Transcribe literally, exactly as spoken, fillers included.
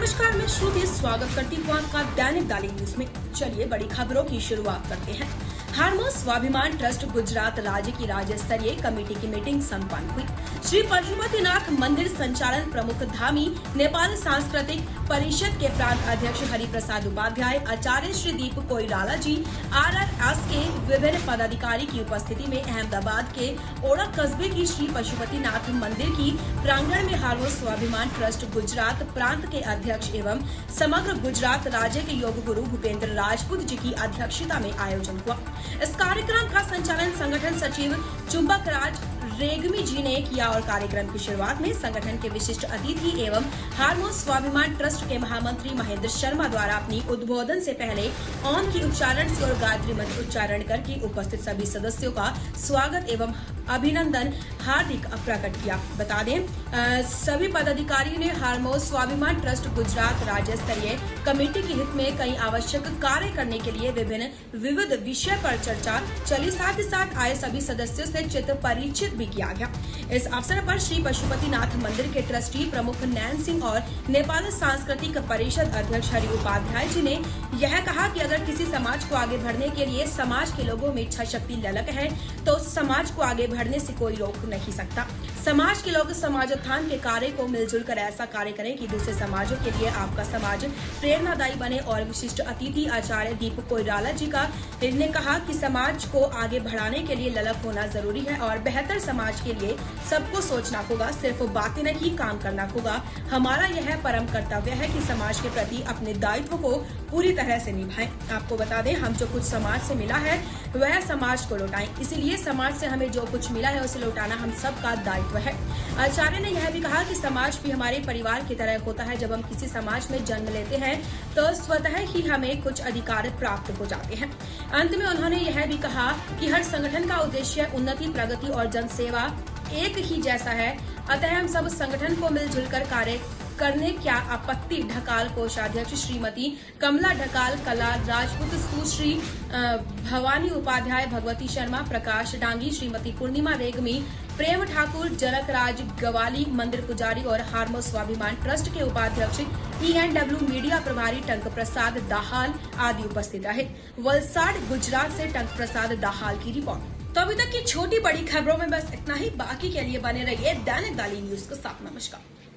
नमस्कार, मैं श्रुति स्वागत करती हूँ आपका दैनिक दाली न्यूज में। चलिए बड़ी खबरों की शुरुआत करते हैं। हाम्रो स्वाभिमान ट्रस्ट गुजरात राज्य की राज्य स्तरीय कमेटी की मीटिंग संपन्न हुई। श्री पशुपतिनाथ मंदिर संचालन प्रमुख धामी, नेपाल सांस्कृतिक परिषद के प्रांत अध्यक्ष हरि प्रसाद उपाध्याय, आचार्य श्री दीप कोइराला जी, आरएसएस के विभिन्न पदाधिकारी की उपस्थिति में अहमदाबाद के ओड़ा कस्बे की श्री पशुपतिनाथ मंदिर की प्रांगण में हाम्रो स्वाभिमान ट्रस्ट गुजरात प्रांत के अध्यक्ष एवं समग्र गुजरात राज्य के योग गुरु भूपेन्द्र राजपूत जी की अध्यक्षता में आयोजन हुआ। इस कार्यक्रम का संचालन संगठन सचिव चुम्बकराज रेग्मी जी ने किया और कार्यक्रम की शुरुआत में संगठन के विशिष्ट अतिथि एवं हाम्रो स्वाभिमान ट्रस्ट के महामंत्री महेंद्र शर्मा द्वारा अपनी उद्बोधन से पहले ओम की उच्चारण से और गायत्री मंत्र उच्चारण करके उपस्थित सभी सदस्यों का स्वागत एवं अभिनंदन हार्दिक प्रकट किया। बता दें सभी पदाधिकारियों ने हाम्रो स्वाभिमान ट्रस्ट गुजरात राज्य स्तरीय कमेटी के हित में कई आवश्यक कार्य करने के लिए विभिन्न विविध विषय पर चर्चा चली, साथ ही साथ आए सभी सदस्यों से चित्र परिचित भी किया गया। इस अवसर पर श्री पशुपतिनाथ मंदिर के ट्रस्टी प्रमुख नैन सिंह और नेपाल सांस्कृतिक परिषद अध्यक्ष हरि उपाध्याय जी ने यह कहा कि अगर किसी समाज को आगे बढ़ने के लिए समाज के लोगों में इच्छा शक्ति ललक है तो समाज को आगे बढ़ने से कोई रोक नहीं सकता। समाज के लोग समाजोत्थान के कार्य को मिलजुल कर ऐसा कार्य करें कि दूसरे समाजों के लिए आपका समाज प्रेरणादायी बने। और विशिष्ट अतिथि आचार्य दीप कोइराला जी का ने कहा कि समाज को आगे बढ़ाने के लिए ललक होना जरूरी है और बेहतर समाज के लिए सबको सोचना होगा, सिर्फ बातें नहीं काम करना होगा। हमारा यह परम कर्तव्य है कि समाज के प्रति अपने दायित्व को पूरी तरह से निभाएं। आपको बता दें हम जो कुछ समाज से मिला है वह समाज को लौटाएं, इसीलिए समाज से हमें जो कुछ मिला है उसे लौटाना हम सब का दायित्व है। आचार्य ने यह भी कहा कि समाज भी हमारे परिवार की तरह होता है। जब हम किसी समाज में जन्म लेते हैं तो स्वतः ही हमें कुछ अधिकार प्राप्त हो जाते हैं। अंत में उन्होंने यह भी कहा कि हर संगठन का उद्देश्य उन्नति, प्रगति और जनसेवा एक ही जैसा है, अतः हम सब संगठन को मिलजुल कर कार्य करने क्या आपत्ति। ढकाल कोषाध्यक्ष श्रीमती कमला ढकाल, कला राजपूत सुश्री भवानी उपाध्याय, भगवती शर्मा, प्रकाश डांगी, श्रीमती पूर्णिमा वेगमी, प्रेम ठाकुर, जनक राज ग्वाली मंदिर पुजारी और हाम्रो स्वाभिमान ट्रस्ट के उपाध्यक्ष ई एन डब्ल्यू मीडिया प्रभारी टंक प्रसाद दाहाल आदि उपस्थित रहे। वलसाड गुजरात से टंक प्रसाद दाहाल की रिपोर्ट। तो अभी तक की छोटी बड़ी खबरों में बस इतना ही। बाकी के लिए बने रहिए दैनिक दाली न्यूज के साथ। नमस्कार।